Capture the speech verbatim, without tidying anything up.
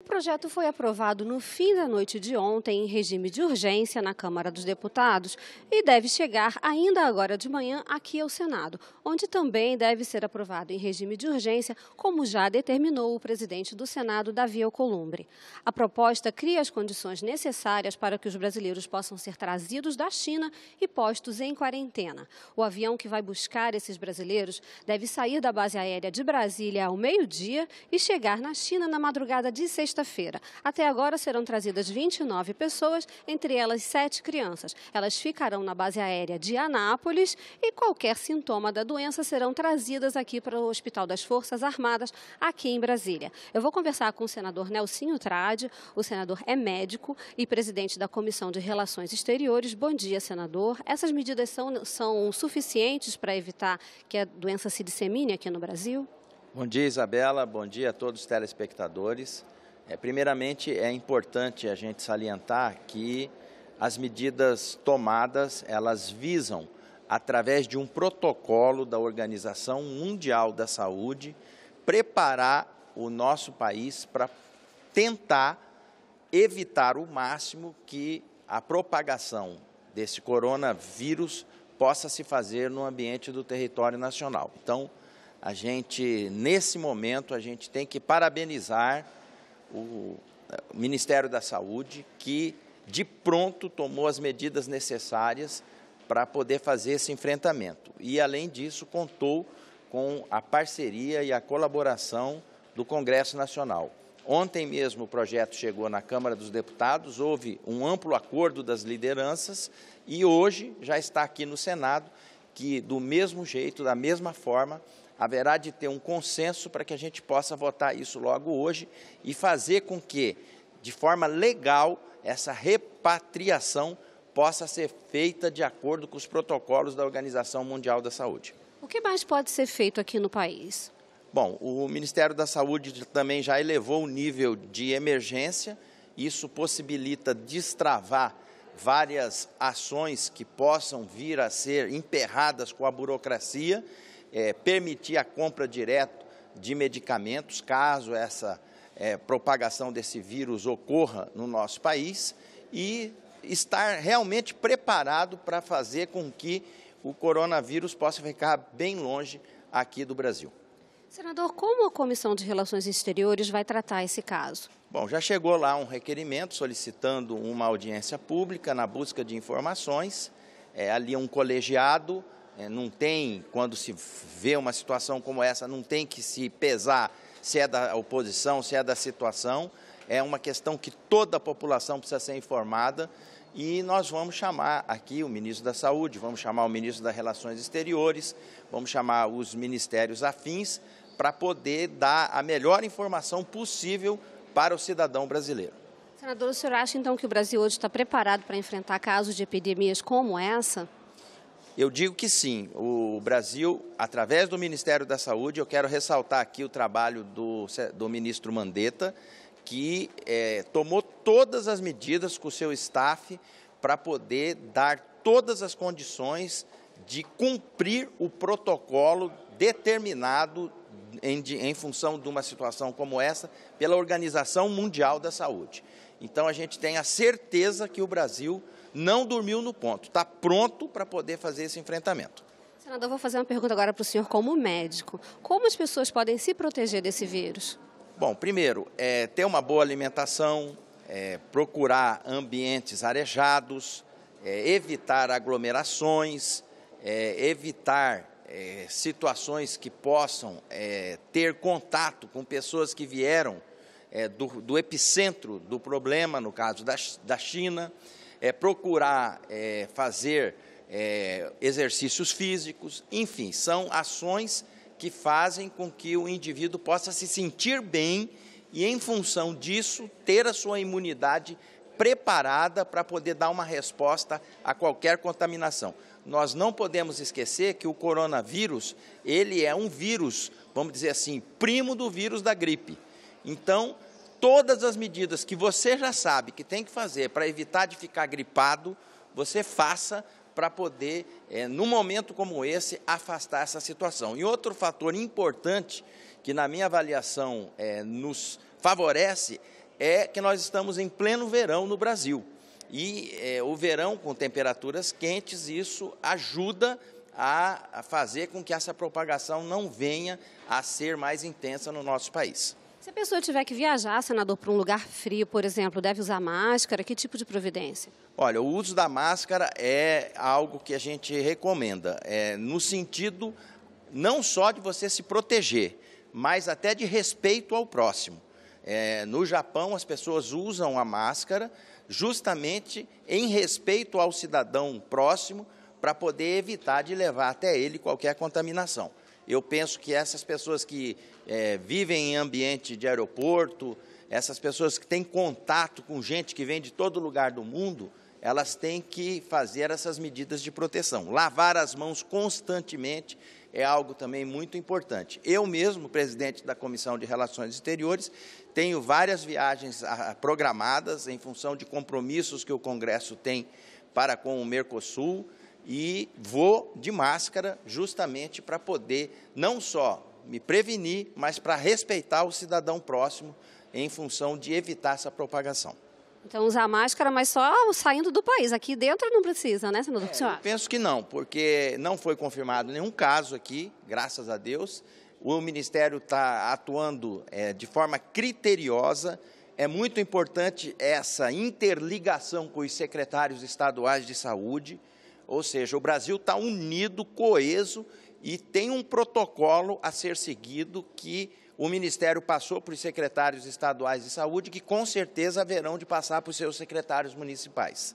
O projeto foi aprovado no fim da noite de ontem, em regime de urgência, na Câmara dos Deputados e deve chegar ainda agora de manhã aqui ao Senado, onde também deve ser aprovado em regime de urgência, como já determinou o presidente do Senado, Davi Alcolumbre. A proposta cria as condições necessárias para que os brasileiros possam ser trazidos da China e postos em quarentena. O avião que vai buscar esses brasileiros deve sair da base aérea de Brasília ao meio-dia e chegar na China na madrugada de sexta-feira. Sexta-feira. Até agora serão trazidas vinte e nove pessoas, entre elas sete crianças. Elas ficarão na base aérea de Anápolis e qualquer sintoma da doença serão trazidas aqui para o Hospital das Forças Armadas, aqui em Brasília. Eu vou conversar com o senador Nelsinho Trad. O senador é médico e presidente da Comissão de Relações Exteriores. Bom dia, senador. Essas medidas são, são suficientes para evitar que a doença se dissemine aqui no Brasil? Bom dia, Isabela. Bom dia a todos os telespectadores. É, primeiramente, é importante a gente salientar que as medidas tomadas, elas visam, através de um protocolo da Organização Mundial da Saúde, preparar o nosso país para tentar evitar o máximo que a propagação desse coronavírus possa se fazer no ambiente do território nacional. Então, a gente, nesse momento, a gente tem que parabenizar o Ministério da Saúde, que de pronto tomou as medidas necessárias para poder fazer esse enfrentamento. E, além disso, contou com a parceria e a colaboração do Congresso Nacional. Ontem mesmo o projeto chegou na Câmara dos Deputados, houve um amplo acordo das lideranças e hoje já está aqui no Senado, que do mesmo jeito, da mesma forma, haverá de ter um consenso para que a gente possa votar isso logo hoje e fazer com que, de forma legal, essa repatriação possa ser feita de acordo com os protocolos da Organização Mundial da Saúde. O que mais pode ser feito aqui no país? Bom, o Ministério da Saúde também já elevou o nível de emergência. Isso possibilita destravar várias ações que possam vir a ser emperradas com a burocracia. É, permitir a compra direta de medicamentos, caso essa é, propagação desse vírus ocorra no nosso país, e estar realmente preparado para fazer com que o coronavírus possa ficar bem longe aqui do Brasil. Senador, como a Comissão de Relações Exteriores vai tratar esse caso? Bom, já chegou lá um requerimento solicitando uma audiência pública na busca de informações, é, ali um colegiado. Não tem, quando se vê uma situação como essa, não tem que se pesar se é da oposição, se é da situação. É uma questão que toda a população precisa ser informada e nós vamos chamar aqui o ministro da Saúde, vamos chamar o ministro das Relações Exteriores, vamos chamar os ministérios afins para poder dar a melhor informação possível para o cidadão brasileiro. Senador, o senhor acha então que o Brasil hoje está preparado para enfrentar casos de epidemias como essa? Eu digo que sim, o Brasil, através do Ministério da Saúde, eu quero ressaltar aqui o trabalho do, do ministro Mandetta, que é, tomou todas as medidas com o seu staff para poder dar todas as condições de cumprir o protocolo determinado em, em função de uma situação como essa pela Organização Mundial da Saúde. Então, a gente tem a certeza que o Brasil não dormiu no ponto, está pronto para poder fazer esse enfrentamento. Senador, eu vou fazer uma pergunta agora para o senhor como médico. Como as pessoas podem se proteger desse vírus? Bom, primeiro, é, ter uma boa alimentação, é, procurar ambientes arejados, é, evitar aglomerações, é, evitar é, situações que possam é, ter contato com pessoas que vieram é, do, do epicentro do problema, no caso da, da China. É procurar é, fazer é, exercícios físicos, enfim, são ações que fazem com que o indivíduo possa se sentir bem e, em função disso, ter a sua imunidade preparada para poder dar uma resposta a qualquer contaminação. Nós não podemos esquecer que o coronavírus, ele é um vírus, vamos dizer assim, primo do vírus da gripe. Então, todas as medidas que você já sabe que tem que fazer para evitar de ficar gripado, você faça para poder, é, num momento como esse, afastar essa situação. E outro fator importante que, na minha avaliação, é, nos favorece é que nós estamos em pleno verão no Brasil. E é, o verão com temperaturas quentes, isso ajuda a fazer com que essa propagação não venha a ser mais intensa no nosso país. Se a pessoa tiver que viajar, senador, para um lugar frio, por exemplo, deve usar máscara? Que tipo de providência? Olha, o uso da máscara é algo que a gente recomenda, é, no sentido não só de você se proteger, mas até de respeito ao próximo. É, no Japão, as pessoas usam a máscara justamente em respeito ao cidadão próximo, para poder evitar de levar até ele qualquer contaminação. Eu penso que essas pessoas que é, vivem em ambiente de aeroporto, essas pessoas que têm contato com gente que vem de todo lugar do mundo, elas têm que fazer essas medidas de proteção. Lavar as mãos constantemente é algo também muito importante. Eu mesmo, presidente da Comissão de Relações Exteriores, tenho várias viagens programadas em função de compromissos que o Congresso tem para com o Mercosul, e vou de máscara justamente para poder não só me prevenir, mas para respeitar o cidadão próximo em função de evitar essa propagação. Então, usar máscara, mas só saindo do país. Aqui dentro não precisa, né, senador? É, eu penso que não, porque não foi confirmado nenhum caso aqui, graças a Deus. O Ministério está atuando é, de forma criteriosa. É muito importante essa interligação com os secretários estaduais de saúde. Ou seja, o Brasil está unido, coeso, e tem um protocolo a ser seguido que o Ministério passou para os secretários estaduais de saúde, que com certeza haverão de passar para os seus secretários municipais.